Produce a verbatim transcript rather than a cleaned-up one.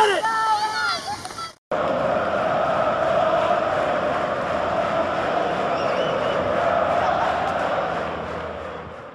Get it!